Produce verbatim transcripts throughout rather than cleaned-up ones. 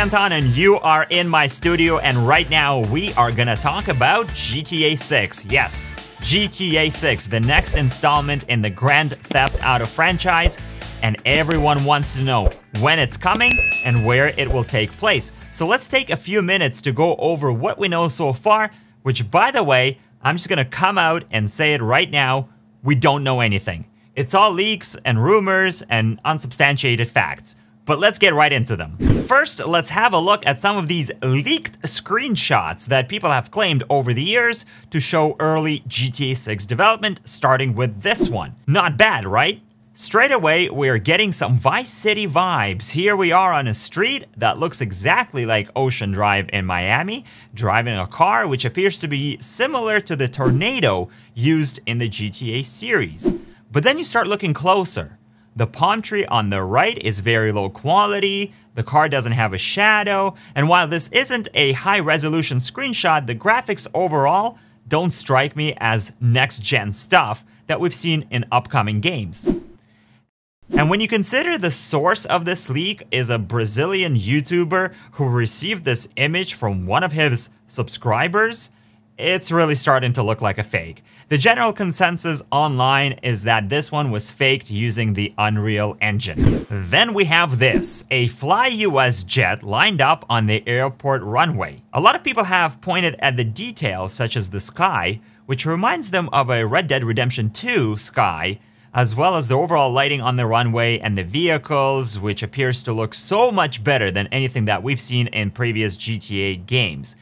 Anton and you are in my studio, and right now we are gonna talk about G T A six. Yes, G T A six, the next installment in the Grand Theft Auto franchise, and everyone wants to know when it's coming and where it will take place. So let's take a few minutes to go over what we know so far, which, by the way, I'm just gonna come out and say it right now, we don't know anything. It's all leaks and rumors and unsubstantiated facts. But let's get right into them. First, let's have a look at some of these leaked screenshots that people have claimed over the years to show early G T A six development, starting with this one. Not bad, right? Straight away, we are getting some Vice City vibes. Here we are on a street that looks exactly like Ocean Drive in Miami, driving a car which appears to be similar to the Tornado used in the G T A series. But then you start looking closer. The palm tree on the right is very low quality, the car doesn't have a shadow, and while this isn't a high-resolution screenshot, the graphics overall don't strike me as next-gen stuff that we've seen in upcoming games. And when you consider the source of this leak is a Brazilian YouTuber who received this image from one of his subscribers, it's really starting to look like a fake. The general consensus online is that this one was faked using the Unreal Engine. Then we have this, a Fly U S jet lined up on the airport runway. A lot of people have pointed at the details such as the sky, which reminds them of a Red Dead Redemption two sky, as well as the overall lighting on the runway and the vehicles, which appears to look so much better than anything that we've seen in previous G T A games.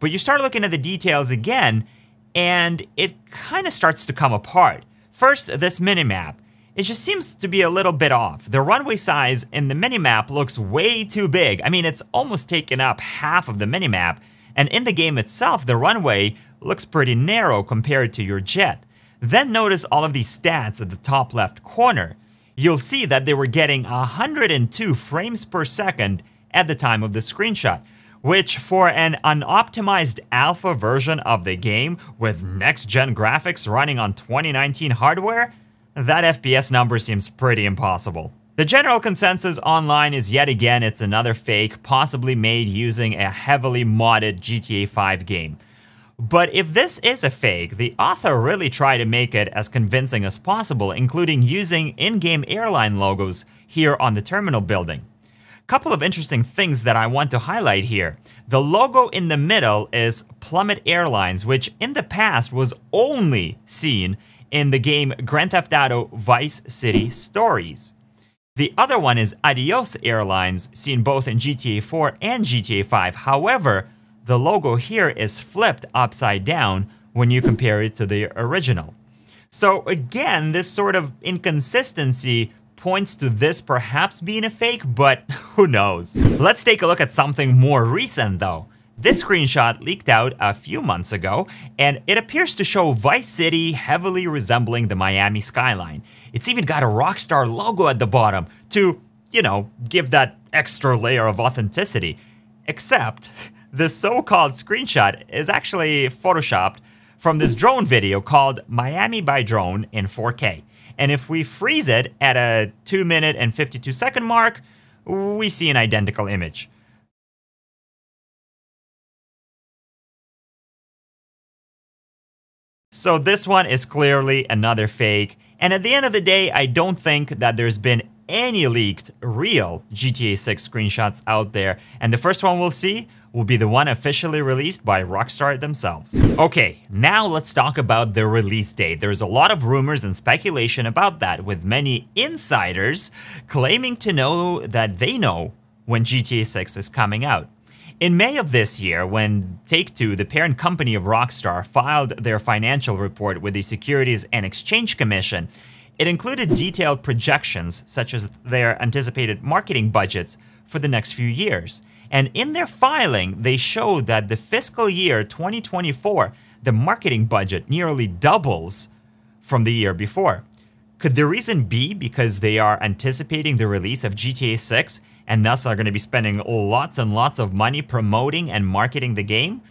But you start looking at the details again, and it kind of starts to come apart. First, this minimap. It just seems to be a little bit off. The runway size in the minimap looks way too big. I mean, it's almost taken up half of the minimap, and in the game itself, the runway looks pretty narrow compared to your jet. Then notice all of these stats at the top left corner. You'll see that they were getting one hundred two frames per second at the time of the screenshot, which for an unoptimized alpha version of the game with next-gen graphics running on twenty nineteen hardware, that F P S number seems pretty impossible. The general consensus online is yet again it's another fake, possibly made using a heavily modded G T A five game. But if this is a fake, the author really tried to make it as convincing as possible, including using in-game airline logos here on the terminal building. Couple of interesting things that I want to highlight here. The logo in the middle is Plummet Airlines, which in the past was only seen in the game Grand Theft Auto Vice City Stories. The other one is Adios Airlines, seen both in G T A four and G T A five. However, the logo here is flipped upside down when you compare it to the original. So again, this sort of inconsistency points to this perhaps being a fake, but who knows. Let's take a look at something more recent though. This screenshot leaked out a few months ago, and it appears to show Vice City heavily resembling the Miami skyline. It's even got a Rockstar logo at the bottom to, you know, give that extra layer of authenticity. Except, the so-called screenshot is actually photoshopped from this drone video called Miami by Drone in four K. And if we freeze it at a two minute and fifty-two second mark, we see an identical image. So this one is clearly another fake. And at the end of the day, I don't think that there's been any leaked real G T A six screenshots out there. And the first one we'll see will be the one officially released by Rockstar themselves. Okay, now let's talk about the release date. There's a lot of rumors and speculation about that, with many insiders claiming to know that they know when G T A six is coming out. In May of this year, when Take-Two, the parent company of Rockstar, filed their financial report with the Securities and Exchange Commission, it included detailed projections such as their anticipated marketing budgets for the next few years. And in their filing, they showed that the fiscal year twenty twenty-four, the marketing budget nearly doubles from the year before. Could the reason be because they are anticipating the release of G T A six and thus are going to be spending lots and lots of money promoting and marketing the game?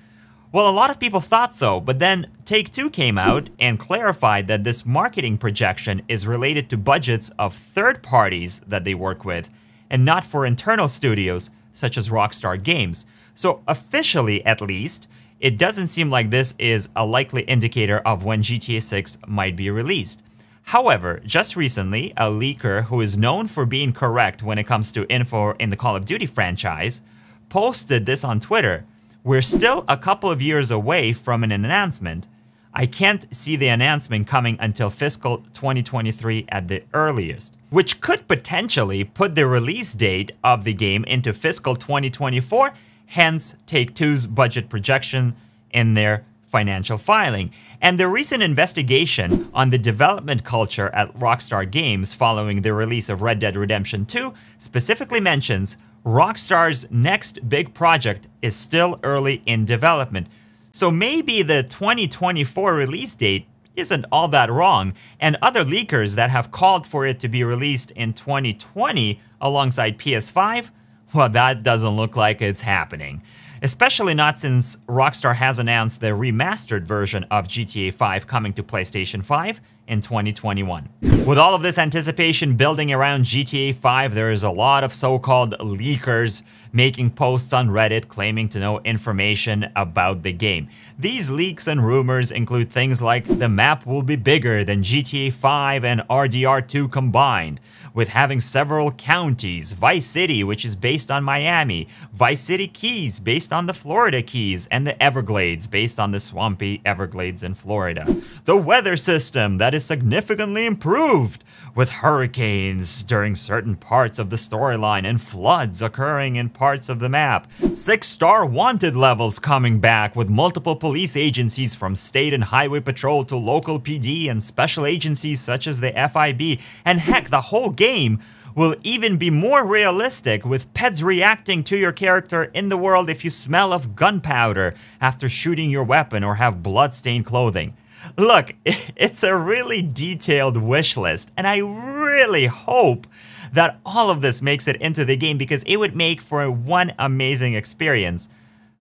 Well, a lot of people thought so, but then Take-Two came out and clarified that this marketing projection is related to budgets of third parties that they work with and not for internal studios such as Rockstar Games. So officially, at least, it doesn't seem like this is a likely indicator of when G T A six might be released. However, just recently, a leaker who is known for being correct when it comes to info in the Call of Duty franchise posted this on Twitter. We're still a couple of years away from an announcement. I can't see the announcement coming until fiscal twenty twenty-three at the earliest, which could potentially put the release date of the game into fiscal twenty twenty-four, hence Take-Two's budget projection in their financial filing. And the recent investigation on the development culture at Rockstar Games following the release of Red Dead Redemption two specifically mentions Rockstar's next big project is still early in development. So maybe the twenty twenty-four release date isn't all that wrong, and other leakers that have called for it to be released in twenty twenty alongside P S five, well, that doesn't look like it's happening. Especially not since Rockstar has announced the remastered version of G T A five coming to PlayStation five in twenty twenty-one. With all of this anticipation building around G T A five, there is a lot of so-called leakers making posts on Reddit claiming to know information about the game. These leaks and rumors include things like the map will be bigger than G T A five and R D R two combined, with having several counties, Vice City, which is based on Miami, Vice City Keys, based on the Florida Keys, and the Everglades, based on the swampy Everglades in Florida. The weather system that is significantly improved, with hurricanes during certain parts of the storyline and floods occurring in parts of the map. Six-star wanted levels coming back with multiple police agencies from state and highway patrol to local P D and special agencies such as the F I B. And heck, the whole game will even be more realistic with pets reacting to your character in the world if you smell of gunpowder after shooting your weapon or have blood-stained clothing. Look, it's a really detailed wish list, and I really hope that all of this makes it into the game because it would make for one amazing experience.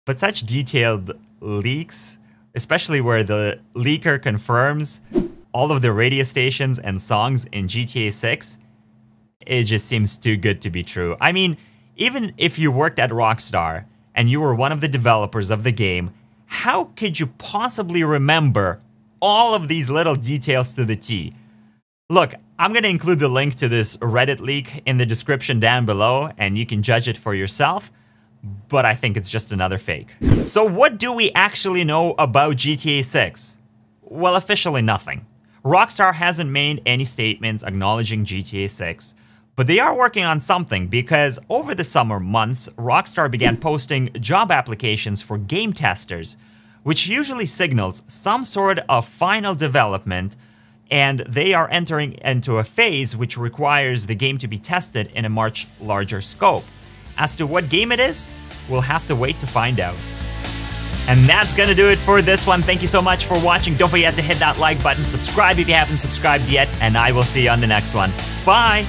But such detailed leaks, especially where the leaker confirms all of the radio stations and songs in G T A six, it just seems too good to be true. I mean, even if you worked at Rockstar and you were one of the developers of the game, how could you possibly remember all of these little details to the T? Look, I'm gonna include the link to this Reddit leak in the description down below and you can judge it for yourself, but I think it's just another fake. So what do we actually know about G T A six? Well, officially nothing. Rockstar hasn't made any statements acknowledging G T A six, but they are working on something because over the summer months, Rockstar began posting job applications for game testers, which usually signals some sort of final development, and they are entering into a phase which requires the game to be tested in a much larger scope. As to what game it is, we'll have to wait to find out. And that's gonna do it for this one. Thank you so much for watching. Don't forget to hit that like button, subscribe if you haven't subscribed yet, and I will see you on the next one. Bye!